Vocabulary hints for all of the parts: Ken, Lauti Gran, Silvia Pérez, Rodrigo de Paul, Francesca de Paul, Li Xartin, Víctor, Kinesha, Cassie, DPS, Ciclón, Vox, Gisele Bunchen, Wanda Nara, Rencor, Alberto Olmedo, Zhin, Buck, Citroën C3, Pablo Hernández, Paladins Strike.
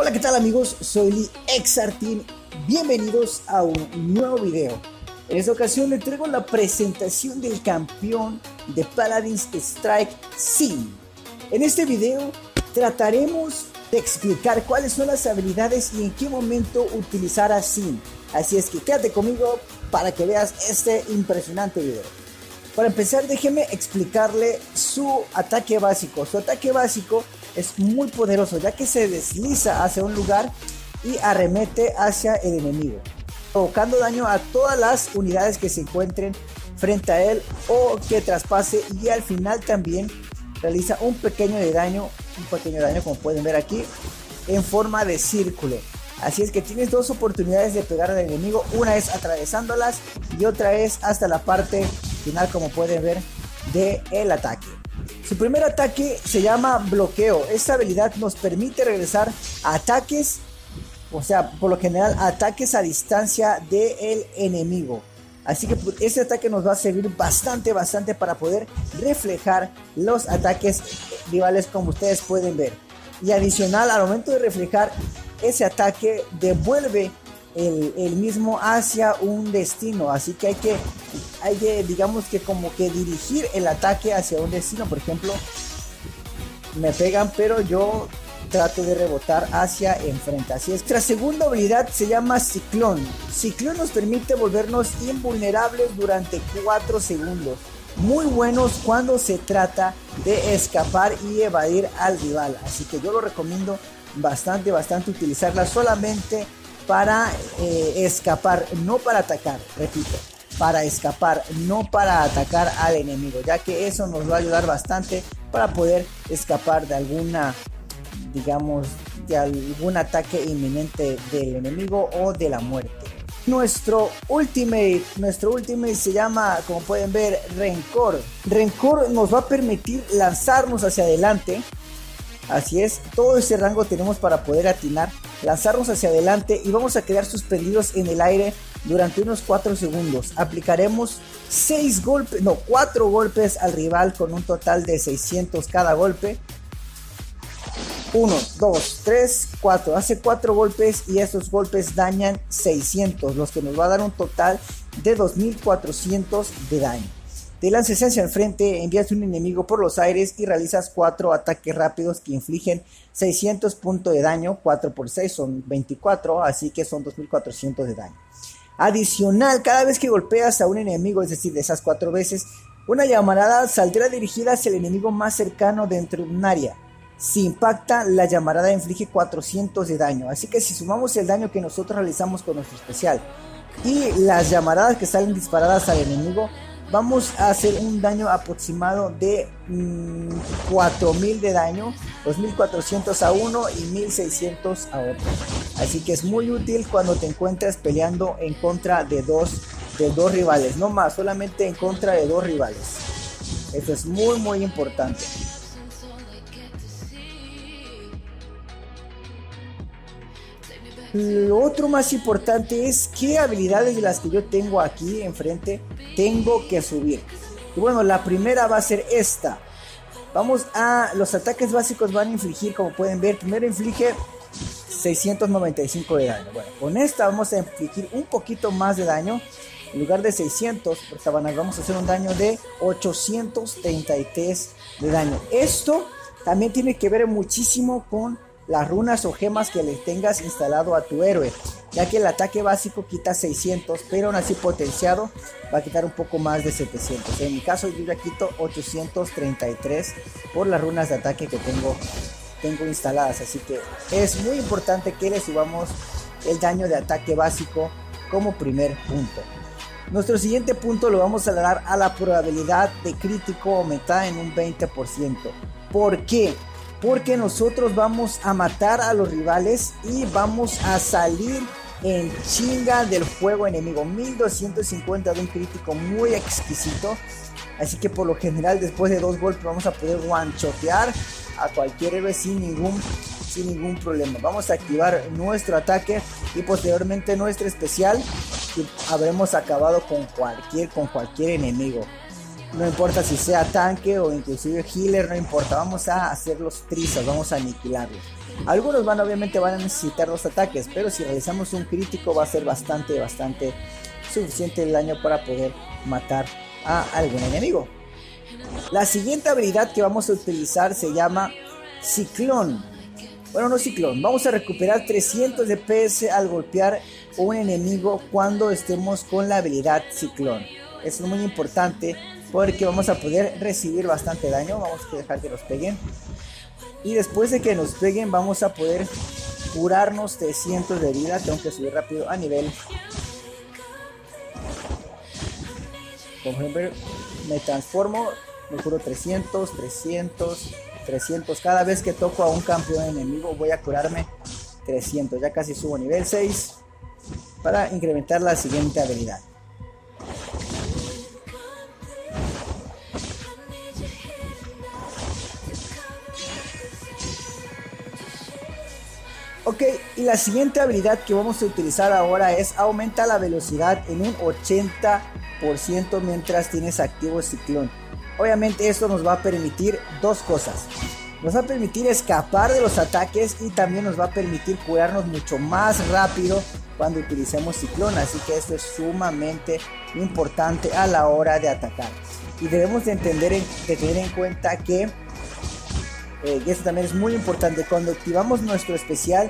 Hola, ¿qué tal amigos? Soy Li Xartin, bienvenidos a un nuevo video. En esta ocasión les traigo la presentación del campeón de Paladins Strike, Zhin. En este video trataremos de explicar cuáles son las habilidades y en qué momento utilizar a Zhin. Así es que quédate conmigo para que veas este impresionante video. Para empezar, déjeme explicarle su ataque básico. Su ataque básico es muy poderoso, ya que se desliza hacia un lugar y arremete hacia el enemigo, provocando daño a todas las unidades que se encuentren frente a él o que traspase, y al final también realiza un pequeño daño, como pueden ver aquí, en forma de círculo. Así es que tienes dos oportunidades de pegar al enemigo, una es atravesándolas y otra es hasta la parte final, como pueden ver, del ataque. Su primer ataque se llama bloqueo. Esta habilidad nos permite regresar a ataques, o sea, por lo general ataques a distancia del enemigo. Así que este ataque nos va a servir bastante para poder reflejar los ataques rivales, como ustedes pueden ver. Y adicional, al momento de reflejar ese ataque, devuelve el mismo hacia un destino, así que hay que digamos que como que dirigir el ataque hacia un destino. Por ejemplo, me pegan pero yo trato de rebotar hacia enfrente. Así es. Nuestra segunda habilidad se llama Ciclón. Ciclón nos permite volvernos invulnerables durante 4 segundos, muy buenos cuando se trata de escapar y evadir al rival, así que yo lo recomiendo bastante utilizarla solamente para escapar, no para atacar, repito, para escapar, no para atacar al enemigo, ya que eso nos va a ayudar bastante para poder escapar de alguna, digamos, de algún ataque inminente del enemigo o de la muerte. Nuestro ultimate se llama, como pueden ver, Rencor. Rencor nos va a permitir lanzarnos hacia adelante. Así es, todo ese rango tenemos para poder atinar, lanzarnos hacia adelante y vamos a quedar suspendidos en el aire durante unos 4 segundos. Aplicaremos 4 golpes al rival con un total de 600 cada golpe. 1, 2, 3, 4. Hace 4 golpes y esos golpes dañan 600, los que nos va a dar un total de 2400 de daño. Te lanzas hacia el frente, envías un enemigo por los aires y realizas 4 ataques rápidos que infligen 600 puntos de daño. 4 por 6 son 24, así que son 2400 de daño. Adicional, cada vez que golpeas a un enemigo, es decir, de esas 4 veces, una llamarada saldrá dirigida hacia el enemigo más cercano dentro de un área. Si impacta, la llamarada inflige 400 de daño. Así que si sumamos el daño que nosotros realizamos con nuestro especial y las llamaradas que salen disparadas al enemigo, vamos a hacer un daño aproximado de 4000 de daño, 2400 a uno y 1600 a otro. Así que es muy útil cuando te encuentras peleando en contra de dos rivales, no más, solamente en contra de 2 rivales. Esto es muy importante. Lo otro más importante es qué habilidades de las que yo tengo aquí enfrente tengo que subir. Y bueno, la primera va a ser esta. Vamos a los ataques básicos, van a infligir, como pueden ver, primero inflige 695 de daño. Bueno, con esta vamos a infligir un poquito más de daño. En lugar de 600, vamos a hacer un daño de 833 de daño. Esto también tiene que ver muchísimo con las runas o gemas que le tengas instalado a tu héroe, ya que el ataque básico quita 600, pero aún así potenciado va a quitar un poco más de 700. En mi caso yo ya quito 833 por las runas de ataque que tengo instaladas, así que es muy importante que le subamos el daño de ataque básico como primer punto. Nuestro siguiente punto lo vamos a dar a la probabilidad de crítico aumentada en un 20%. ¿Por qué? Porque nosotros vamos a matar a los rivales y vamos a salir en chinga del juego enemigo. 1250 de un crítico, muy exquisito. Así que por lo general después de 2 golpes vamos a poder one-shotear a cualquier héroe sin ningún problema. Vamos a activar nuestro ataque y posteriormente nuestro especial, y habremos acabado con cualquier enemigo. No importa si sea tanque o inclusive healer, no importa, vamos a hacer los trizas, vamos a aniquilarlos. Algunos obviamente van a necesitar dos ataques, pero si realizamos un crítico va a ser bastante suficiente el daño para poder matar a algún enemigo. La siguiente habilidad que vamos a utilizar se llama Ciclón. Bueno, no Ciclón, vamos a recuperar 300 DPS al golpear un enemigo cuando estemos con la habilidad Ciclón. Eso es muy importante porque vamos a poder recibir bastante daño. Vamos a dejar que nos peguen. Y después de que nos peguen vamos a poder curarnos 300 de vida. Tengo que subir rápido a nivel. Como ven, me transformo, me curo 300, 300, 300. Cada vez que toco a un campeón enemigo voy a curarme 300. Ya casi subo a nivel 6 para incrementar la siguiente habilidad. Ok, y la siguiente habilidad que vamos a utilizar ahora es aumenta la velocidad en un 80% mientras tienes activo Ciclón. Obviamente esto nos va a permitir dos cosas. Nos va a permitir escapar de los ataques y también nos va a permitir curarnos mucho más rápido cuando utilicemos Ciclón. Así que esto es sumamente importante a la hora de atacar. Y debemos de tener en cuenta que... y esto también es muy importante, cuando activamos nuestro especial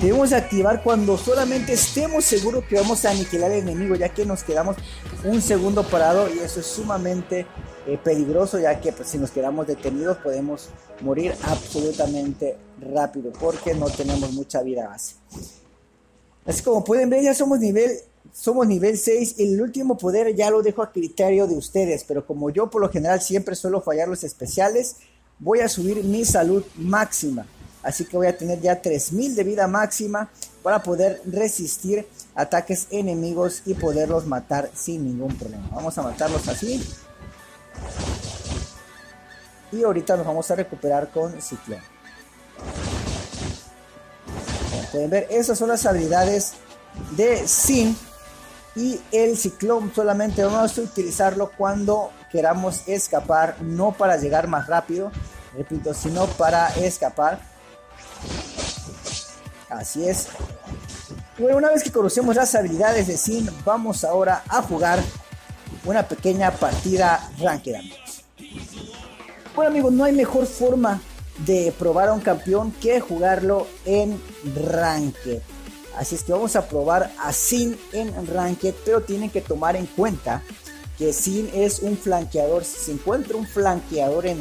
debemos activar cuando solamente estemos seguros que vamos a aniquilar al enemigo, ya que nos quedamos un segundo parado y eso es sumamente peligroso, ya que pues, si nos quedamos detenidos podemos morir absolutamente rápido porque no tenemos mucha vida base. Así como pueden ver, ya somos nivel 6 y el último poder ya lo dejo a criterio de ustedes, pero como yo por lo general siempre suelo fallar los especiales, voy a subir mi salud máxima, así que voy a tener ya 3000 de vida máxima para poder resistir ataques enemigos y poderlos matar sin ningún problema. Vamos a matarlos así y ahorita nos vamos a recuperar con Ciclón. Como pueden ver, esas son las habilidades de Zhin y el Ciclón solamente vamos a utilizarlo cuando queramos escapar, no para llegar más rápido, repito, sino para escapar. Así es. Bueno, una vez que conocemos las habilidades de Zhin, vamos ahora a jugar una pequeña partida ranked, amigos. Bueno, amigos, no hay mejor forma de probar a un campeón que jugarlo en ranked. Así es que vamos a probar a Zhin en ranked, pero tienen que tomar en cuenta que Zhin es un flanqueador. Si se encuentra un flanqueador en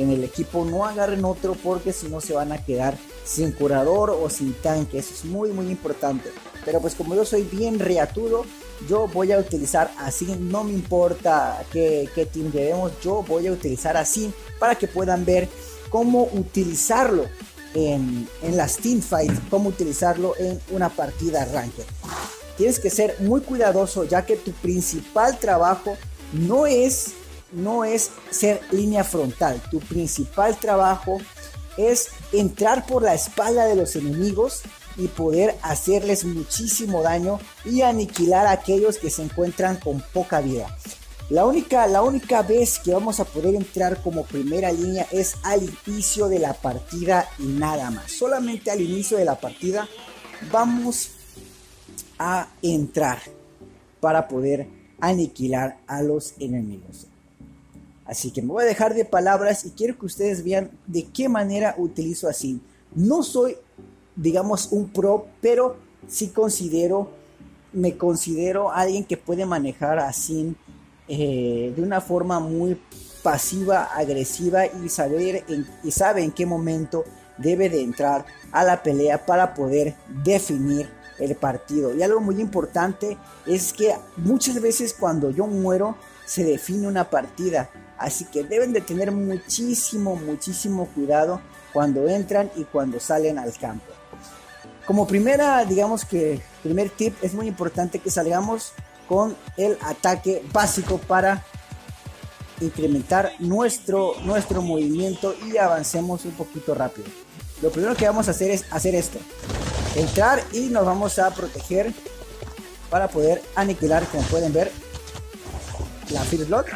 el equipo, no agarren otro porque si no se van a quedar sin curador o sin tanque. Eso es muy importante. Pero pues como yo soy bien riatudo, yo voy a utilizar a Zhin. No me importa qué team llevemos, yo voy a utilizar a Zhin para que puedan ver cómo utilizarlo en las teamfights, cómo utilizarlo en una partida ranked. Tienes que ser muy cuidadoso, ya que tu principal trabajo no es ser línea frontal. Tu principal trabajo es entrar por la espalda de los enemigos y poder hacerles muchísimo daño y aniquilar a aquellos que se encuentran con poca vida. La única vez que vamos a poder entrar como primera línea es al inicio de la partida y nada más. Solamente al inicio de la partida vamos a entrar para poder aniquilar a los enemigos. Así que me voy a dejar de palabras y quiero que ustedes vean de qué manera utilizo a Zhin. No soy, digamos, un pro, pero sí me considero alguien que puede manejar a Zhin de una forma muy pasiva, agresiva y sabe en qué momento debe de entrar a la pelea para poder definir el partido. Y algo muy importante es que muchas veces cuando yo muero se define una partida, así que deben de tener muchísimo cuidado cuando entran y cuando salen al campo. Como primer tip, es muy importante que salgamos con el ataque básico para incrementar nuestro movimiento y avancemos un poquito rápido. Lo primero que vamos a hacer es hacer esto: entrar y nos vamos a proteger para poder aniquilar, como pueden ver, la First Blood.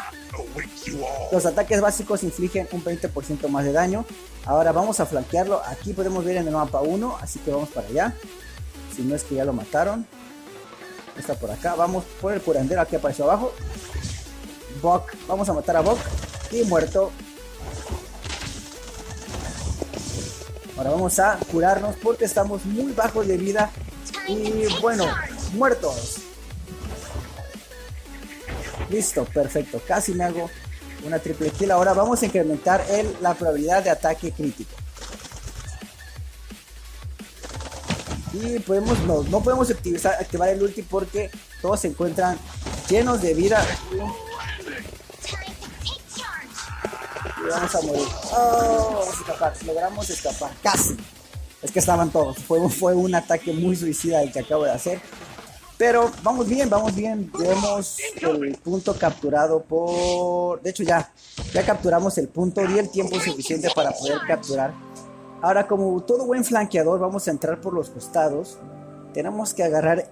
Los ataques básicos infligen un 20% más de daño Ahora vamos a flanquearlo. Aquí podemos ver en el mapa 1, así que vamos para allá. Si no es que ya lo mataron. Está por acá. Vamos por el curandero. Aquí apareció abajo. Buck. Vamos a matar a Buck. Y muerto. Ahora vamos a curarnos porque estamos muy bajos de vida. Y bueno, muertos. Listo, perfecto. Casi me hago una triple kill. Ahora vamos a incrementar la probabilidad de ataque crítico. Y podemos, no podemos activar el ulti porque todos se encuentran llenos de vida. Y vamos a morir. Oh, vamos a escapar. Logramos escapar. Casi. Es que estaban todos. Fue un ataque muy suicida el que acabo de hacer. Pero vamos bien, vamos bien. Tenemos el punto capturado por... De hecho ya capturamos el punto. Y el tiempo suficiente para poder capturar. Ahora, como todo buen flanqueador, vamos a entrar por los costados. Tenemos que agarrar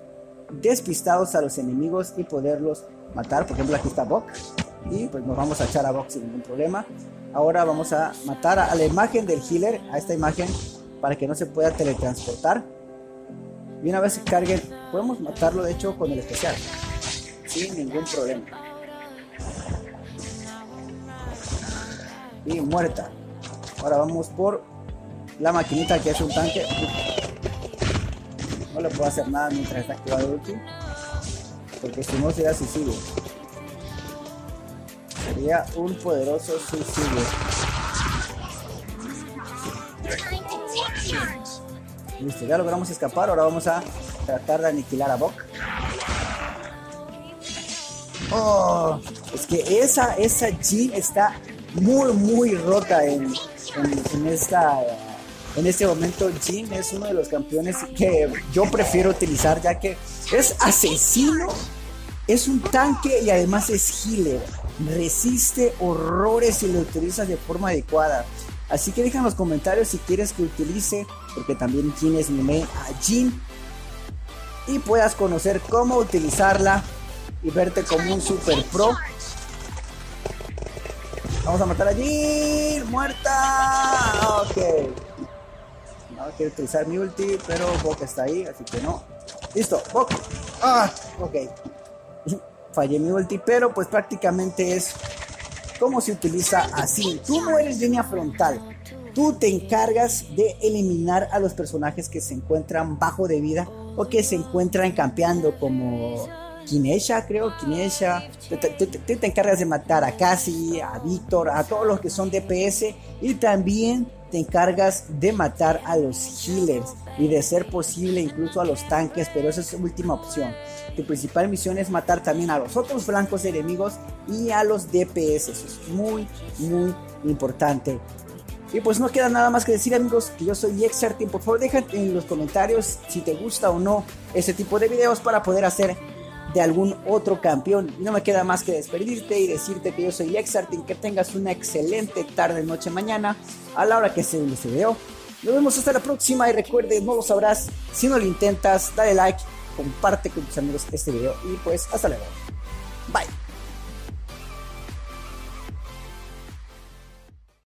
despistados a los enemigos y poderlos matar. Por ejemplo, aquí está Vox. Y pues nos vamos a echar a Vox sin ningún problema. Ahora vamos a matar a la imagen del healer, a esta imagen, para que no se pueda teletransportar. Y una vez que carguen, podemos matarlo de hecho con el especial, sin ningún problema. Y muerta. Ahora vamos por... la maquinita que es un tanque. No le puedo hacer nada mientras está activado el ulti, porque si no sería suicidio. Sería un poderoso suicidio. Listo, ya logramos escapar. Ahora vamos a tratar de aniquilar a Buck. Oh, es que esa Zhin está muy rota en esta... En este momento Zhin es uno de los campeones que yo prefiero utilizar, ya que es asesino, es un tanque y además es healer. Resiste horrores si lo utilizas de forma adecuada. Así que deja en los comentarios si quieres que utilice, porque también tienes mi main a Zhin, y puedas conocer cómo utilizarla y verte como un super pro. Vamos a matar a Zhin. ¡Muerta! Ok. Quiero utilizar mi ulti, pero Buck está ahí, así que no. Listo, Buck. Ah, ok. Fallé mi ulti, pero pues prácticamente es como se utiliza así. Tú no eres línea frontal. Tú te encargas de eliminar a los personajes que se encuentran bajo de vida o que se encuentran campeando, como Kinesha, creo. Kinesha. Tú te encargas de matar a Cassie, a Víctor, a todos los que son DPS, y también te encargas de matar a los healers y, de ser posible, incluso a los tanques, pero esa es tu última opción. Tu principal misión es matar también a los otros blancos enemigos y a los DPS. Eso es muy importante. Y pues no queda nada más que decir, amigos, que yo soy Li Xartin. Por favor, deja en los comentarios si te gusta o no este tipo de videos para poder hacer de algún otro campeón. Y no me queda más que despedirte y decirte que yo soy Li Xartin, que tengas una excelente tarde, noche, mañana, a la hora que se ve este video. Nos vemos hasta la próxima y recuerde, no lo sabrás si no lo intentas. Dale like, comparte con tus amigos este video y pues hasta luego. Bye.